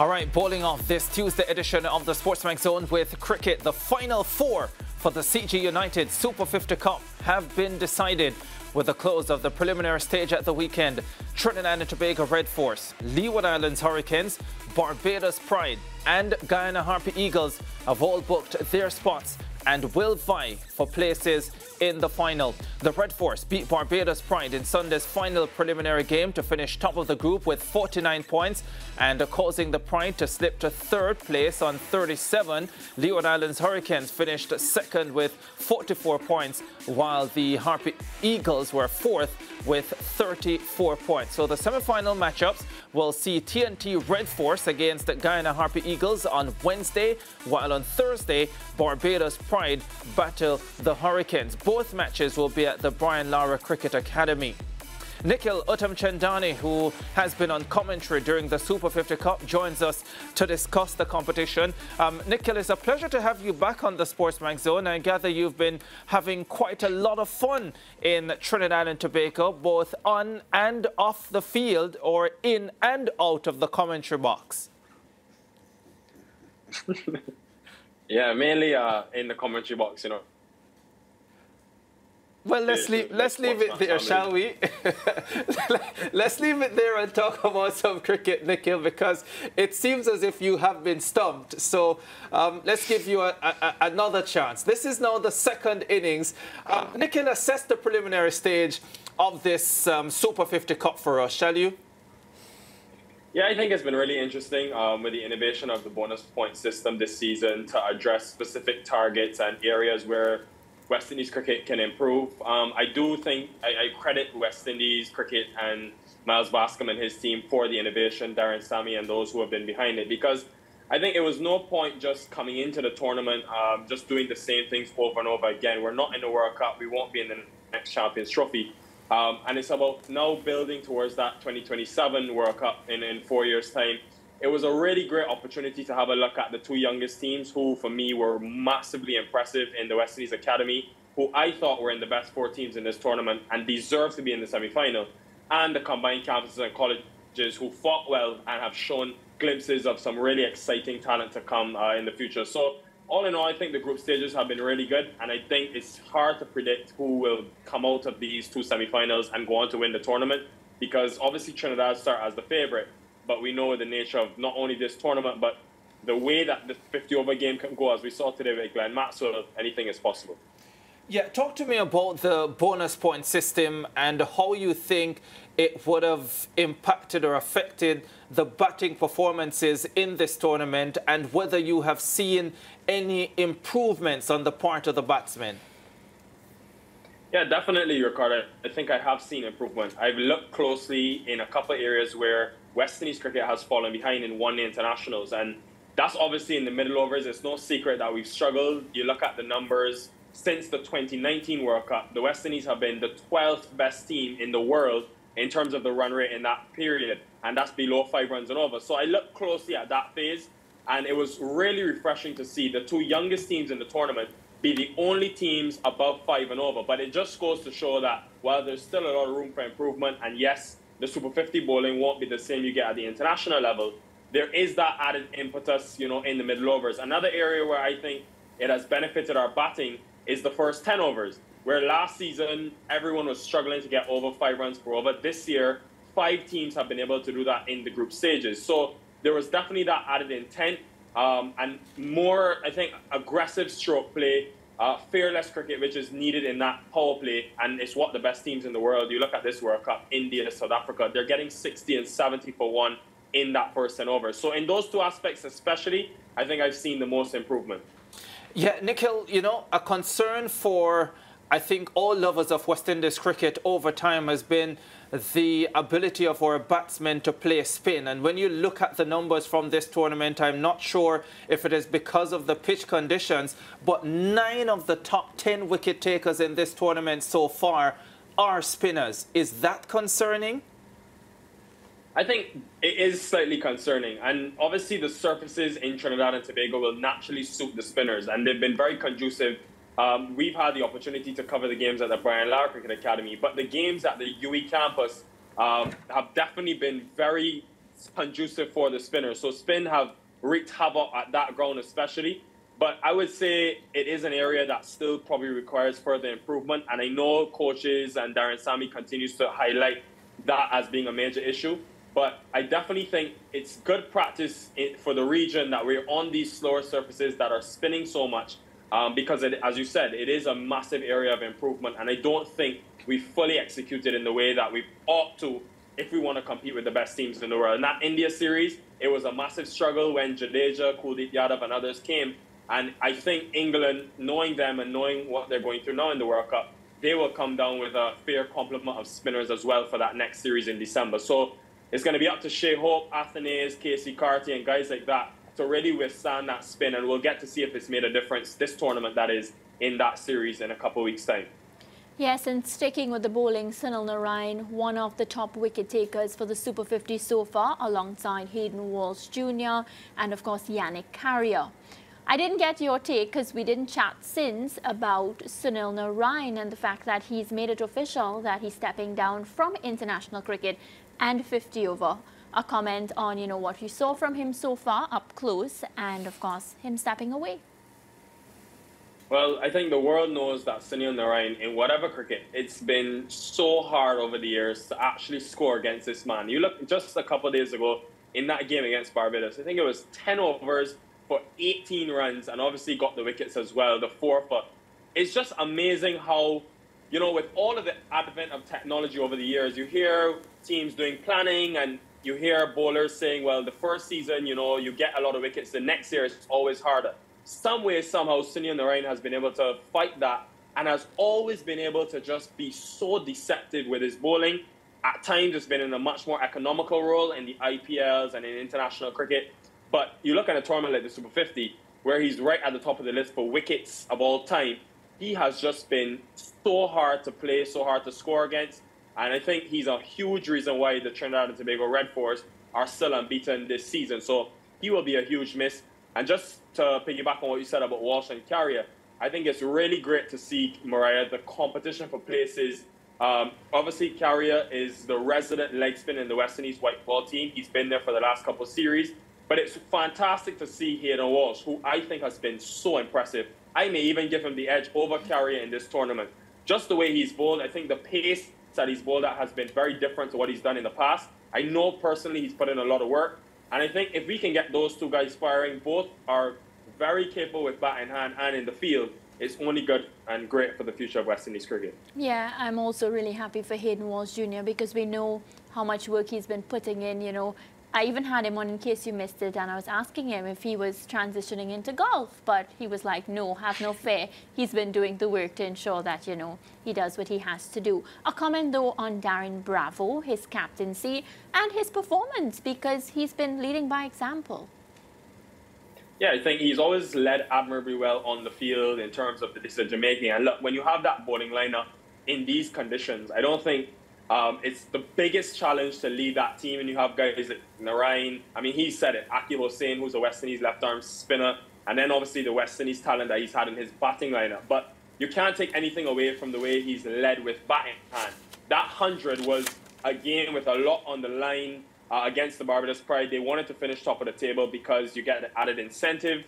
All right, bowling off this Tuesday edition of the Sportsbank Zone with cricket. The final four for the CG United Super 50 Cup have been decided with the close of the preliminary stage at the weekend. Trinidad and Tobago Red Force, Leeward Islands Hurricanes, Barbados Pride and Guyana Harpy Eagles have all booked their spots and will vie for places in the final. The Red Force beat Barbados Pride in Sunday's final preliminary game to finish top of the group with 49 points and causing the Pride to slip to third place on 37. Leeward Islands Hurricanes finished second with 44 points, while the Harpy Eagles were fourth with 34 points. So the semi-final matchups will see TNT Red Force against Guyana Harpy Eagles on Wednesday, while on Thursday, Barbados Pride battle the Hurricanes. Both matches will be at the Brian Lara Cricket Academy. Nikhil Uttamchandani, who has been on commentary during the Super 50 Cup, joins us to discuss the competition. Nikhil, it's a pleasure to have you back on the Sportsbank Zone. I gather you've been having quite a lot of fun in Trinidad and Tobago, both on and off the field or in and out of the commentary box. Yeah, mainly in the commentary box, you know. Well, let's leave it there, shall we? Let's leave it there and talk about some cricket, Nikhil, because it seems as if you have been stumped. So let's give you another chance. This is now the second innings. Nikhil, assess the preliminary stage of this Super 50 Cup for us, shall you? Yeah, I think it's been really interesting with the innovation of the bonus point system this season to address specific targets and areas where West Indies cricket can improve. I do think I credit West Indies cricket and Miles Bascom and his team for the innovation, Darren Sammy and those who have been behind it, because I think it was no point just coming into the tournament just doing the same things over and over again. We're not in the World Cup. We won't be in the next Champions Trophy. And it's about now building towards that 2027 World Cup in 4 years' time. It was a really great opportunity to have a look at the two youngest teams who, for me, were massively impressive in the West Indies Academy, who I thought were in the best four teams in this tournament and deserved to be in the semi-final, and the combined campuses and colleges who fought well and have shown glimpses of some really exciting talent to come in the future. So, all in all, I think the group stages have been really good, and I think it's hard to predict who will come out of these two semifinals and go on to win the tournament, because obviously Trinidad start as the favorite, but we know the nature of not only this tournament, but the way that the 50-over game can go, as we saw today with Glenn Maxwell, anything is possible. Yeah, talk to me about the bonus point system and how you think it would have impacted or affected the batting performances in this tournament, and whether you have seen any improvements on the part of the batsmen. Yeah, definitely, Ricardo. I think I have seen improvement. I've looked closely in a couple of areas where West Indies cricket has fallen behind in one-day internationals, and that's obviously in the middle overs. It's no secret that we've struggled. You look at the numbers since the 2019 World Cup, the West Indies have been the 12th best team in the world in terms of the run rate in that period, and that's below 5 runs and over. So I looked closely at that phase, and it was really refreshing to see the two youngest teams in the tournament be the only teams above 5 and over. But it just goes to show that while there's still a lot of room for improvement, and yes, the Super 50 bowling won't be the same you get at the international level, there is that added impetus, you know, in the middle overs. Another area where I think it has benefited our batting is the first 10 overs. Where last season, everyone was struggling to get over 5 runs per over. This year, 5 teams have been able to do that in the group stages. So there was definitely that added intent and more, I think, aggressive stroke play, fearless cricket, which is needed in that power play. And it's what the best teams in the world, you look at this World Cup, India, South Africa, they're getting 60 and 70 for one in that first 10 over. So in those two aspects especially, I think I've seen the most improvement. Yeah, Nikhil, you know, a concern for, I think, all lovers of West Indies cricket over time has been the ability of our batsmen to play spin. And when you look at the numbers from this tournament, I'm not sure if it is because of the pitch conditions, but 9 of the top 10 wicket takers in this tournament so far are spinners. Is that concerning? I think it is slightly concerning. And obviously the surfaces in Trinidad and Tobago will naturally suit the spinners, and they've been very conducive. We've had the opportunity to cover the games at the Brian Lara Cricket Academy, but the games at the UE campus have definitely been very conducive for the spinners. So spin have wreaked havoc at that ground especially. But I would say it is an area that still probably requires further improvement. And I know coaches and Darren Sammy continues to highlight that as being a major issue. But I definitely think it's good practice for the region that we're on these slower surfaces that are spinning so much because, as you said, it is a massive area of improvement. And I don't think we fully executed in the way that we ought to if we want to compete with the best teams in the world. In that India series, it was a massive struggle when Jadeja, Kuldeep Yadav and others came. And I think England, knowing them and knowing what they're going through now in the World Cup, they will come down with a fair complement of spinners as well for that next series in December. So it's going to be up to Shai Hope, Athanaze, Casey Carty, and guys like that to really withstand that spin. And we'll get to see if it's made a difference this tournament, that is, in that series in a couple of weeks' time. Yes, and sticking with the bowling, Sunil Narine, one of the top wicket takers for the Super 50 so far, alongside Hayden Walsh Jr. and, of course, Yannick Carrier. I didn't get your take because we didn't chat since about Sunil Narine and the fact that he's made it official that he's stepping down from international cricket and 50 over. A comment on, you know, what you saw from him so far up close and, of course, him stepping away. Well, I think the world knows that Sunil Narine, in whatever cricket, it's been so hard over the years to actually score against this man. You look just a couple of days ago in that game against Barbados, I think it was 10 overs, for 18 runs and obviously got the wickets as well, the 4 for. It's just amazing how, you know, with all of the advent of technology over the years, you hear teams doing planning and you hear bowlers saying, well, the first season, you know, you get a lot of wickets, the next year it's always harder. Some way, somehow, Sunil Narine has been able to fight that and has always been able to just be so deceptive with his bowling. At times, it's been in a much more economical role in the IPLs and in international cricket. But you look at a tournament like the Super 50, where he's right at the top of the list for wickets of all time. He has just been so hard to play, so hard to score against. And I think he's a huge reason why the Trinidad and Tobago Red Force are still unbeaten this season. So he will be a huge miss. And just to piggyback on what you said about Walsh and Carrier, I think it's really great to see, Mariah, the competition for places. Obviously, Carrier is the resident leg spin in the West Indies white ball team. He's been there for the last couple of series. But it's fantastic to see Hayden Walsh, who I think has been so impressive. I may even give him the edge over Carrier in this tournament. Just the way he's bowled, I think the pace that he's bowled at has been very different to what he's done in the past. I know personally he's put in a lot of work. And I think if we can get those two guys firing, both are very capable with bat in hand and in the field. It's only good and great for the future of West Indies cricket. Yeah, I'm also really happy for Hayden Walsh Jr. because we know how much work he's been putting in, you know. I even had him on In Case You Missed It, and I was asking him if he was transitioning into golf, but he was like, no, have no fear. He's been doing the work to ensure that, you know, he does what he has to do. A comment, though, on Darren Bravo, his captaincy, and his performance, because he's been leading by example. Yeah, I think he's always led admirably well on the field in terms of the Jamaican. And look, when you have that bowling lineup in these conditions, I don't think it's the biggest challenge to lead that team, and you have guys like Narine. I mean, he said it. Akeal Hosein, who's a West Indies left-arm spinner, and then obviously the West Indies talent that he's had in his batting lineup. But you can't take anything away from the way he's led with batting hand. That 100 was a game with a lot on the line against the Barbados Pride. They wanted to finish top of the table because you get an added incentive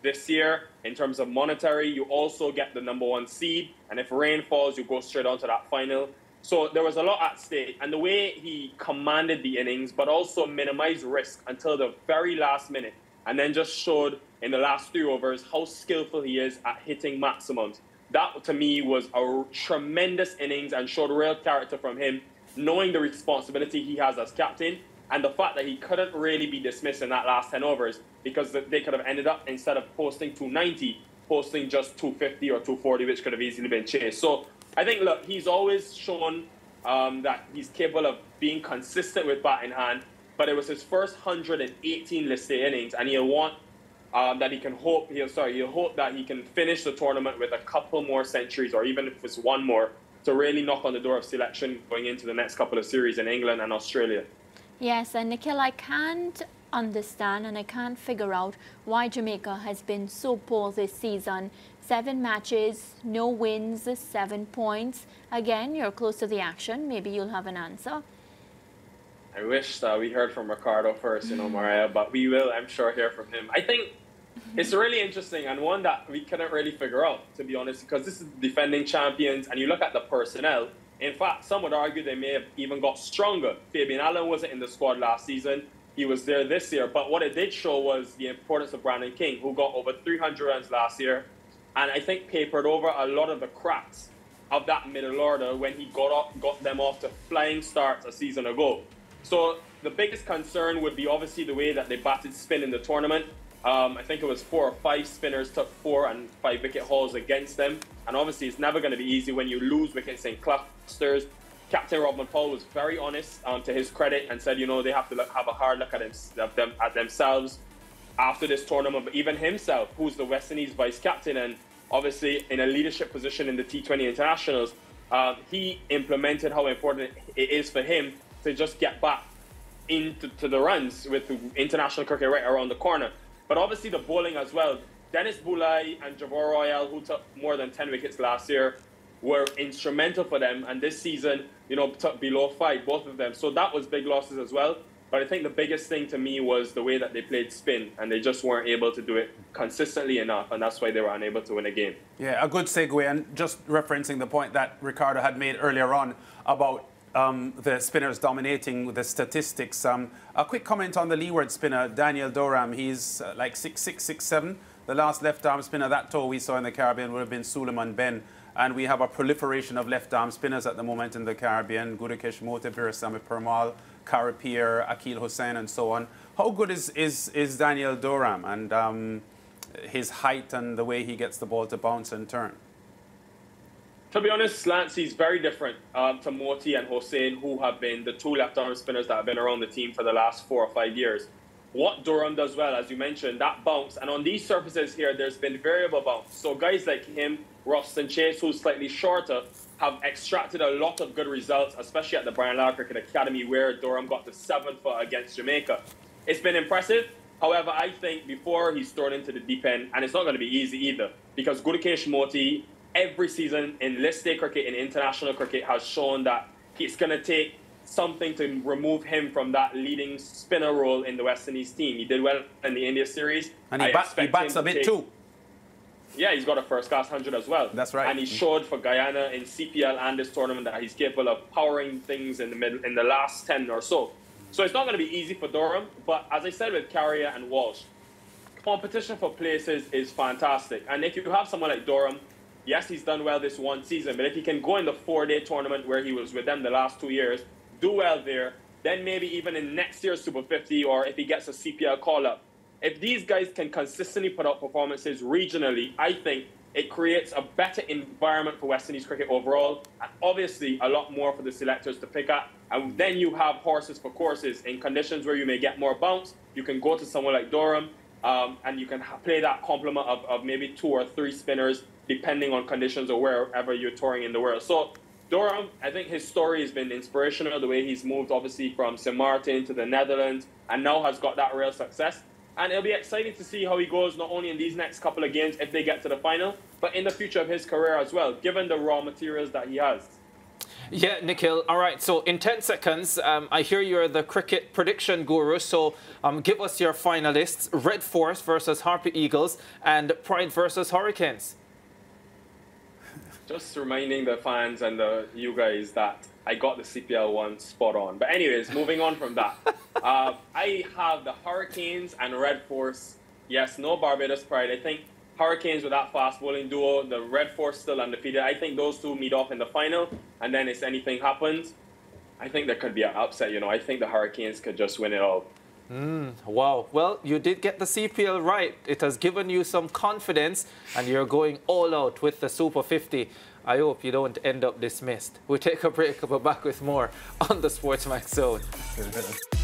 this year in terms of monetary. You also get the number 1 seed, and if rain falls, you go straight on to that final. So there was a lot at stake, and the way he commanded the innings, but also minimized risk until the very last minute, and then just showed in the last 3 overs how skillful he is at hitting maximums. That, to me, was a tremendous innings and showed real character from him, knowing the responsibility he has as captain, and the fact that he couldn't really be dismissed in that last 10 overs because they could have ended up, instead of posting 290, posting just 250 or 240, which could have easily been chased. So I think, look, he's always shown that he's capable of being consistent with bat in hand, but it was his first 118 listed innings, and he'll hope that he can finish the tournament with a couple more centuries, or even if it's one more, to really knock on the door of selection going into the next couple of series in England and Australia. Yes, and Nikhil, I can't understand and I can't figure out why Jamaica has been so poor this season. 7 matches, no wins, 7 points. Again, you're close to the action. Maybe you'll have an answer. I wish we heard from Ricardo first, you know, Maria, but we will, I'm sure, hear from him. I think it's really interesting and one that we couldn't really figure out, to be honest, because this is defending champions, and you look at the personnel. In fact, some would argue they may have even got stronger. Fabian Allen wasn't in the squad last season. He was there this year. But what it did show was the importance of Brandon King, who got over 300 runs last year, and I think papered over a lot of the cracks of that middle order when he got them off to flying starts a season ago. So the biggest concern would be obviously the way that they batted spin in the tournament. I think it was 4 or 5 spinners took 4 and 5 wicket hauls against them. And obviously it's never going to be easy when you lose wickets in clusters. Captain Robin Powell was very honest to his credit and said, you know, they have to have a hard look at themselves after this tournament. But even himself, who's the West Indies vice captain and obviously in a leadership position in the T20 internationals, he implemented how important it is for him to just get back into the runs with international cricket right around the corner. But obviously the bowling as well. Dennis Bulair and Javar Royal, who took more than 10 wickets last year, were instrumental for them. And this season, you know, took below 5, both of them. So that was big losses as well. But I think the biggest thing to me was the way that they played spin, and they just weren't able to do it consistently enough, and that's why they were unable to win a game. Yeah, a good segue, and just referencing the point that Ricardo had made earlier on about the spinners dominating the statistics. A quick comment on the leeward spinner, Daniel Doram. He's like 6'6", 6'7". The last left-arm spinner that tall we saw in the Caribbean would have been Suleiman Benn. And we have a proliferation of left-arm spinners at the moment in the Caribbean. Gudakesh Motie, Veerasammy Permaul, Khary Pierre, Akeal Hosein, and so on. How good is Daniel Doram and his height and the way he gets the ball to bounce and turn? To be honest, Lance, he's very different to Motie and Hosein, who have been the 2 left-arm spinners that have been around the team for the last 4 or 5 years. What Doram does well, as you mentioned, that bounce. And on these surfaces here, there's been variable bounce. So guys like him, Ross Chase, who's slightly shorter, have extracted a lot of good results, especially at the Brian Lara Cricket Academy, where Doram got the 7th for against Jamaica. It's been impressive. However, I think before he's thrown into the deep end, and it's not going to be easy either, because Gudakesh Motie, every season in List Day cricket and international cricket, has shown that it's going to take something to remove him from that leading spinner role in the West Indies team. He did well in the India series. And he bats a bit too. Yeah, he's got a first-class 100 as well. That's right. And he showed for Guyana in CPL and this tournament that he's capable of powering things in the middle, in the last 10 or so. So it's not going to be easy for Doram. But as I said with Carrier and Walsh, competition for places is fantastic. And if you have someone like Doram, yes, he's done well this one season. But if he can go in the 4-day tournament where he was with them the last 2 years, do well there, then maybe even in next year's Super 50 or if he gets a CPL call-up, if these guys can consistently put out performances regionally, I think it creates a better environment for West Indies cricket overall, and obviously a lot more for the selectors to pick up. And then you have horses for courses. In conditions where you may get more bounce, you can go to someone like Doram, and you can play that complement of maybe 2 or 3 spinners, depending on conditions or wherever you're touring in the world. So Doram, I think his story has been inspirational, the way he's moved, obviously, from St. Martin to the Netherlands, and now has got that real success. And it'll be exciting to see how he goes, not only in these next couple of games if they get to the final, but in the future of his career as well, given the raw materials that he has. Yeah, Nikhil. All right, so in 10 seconds, I hear you're the cricket prediction guru, so give us your finalists, Red Force versus Harpy Eagles and Pride versus Hurricanes. Just reminding the fans and you guys that I got the CPL one spot on. But anyways, moving on from that. I have the Hurricanes and Red Force. Yes, no Barbados Pride. I think Hurricanes with that fast bowling duo, the Red Force still undefeated. I think those two meet off in the final. And then if anything happens, I think there could be an upset. You know, I think the Hurricanes could just win it all. Wow. Well, you did get the CPL right. It has given you some confidence, and you're going all out with the Super 50. I hope you don't end up dismissed. We'll take a break. We'll be back with more on the Sportsmax Zone.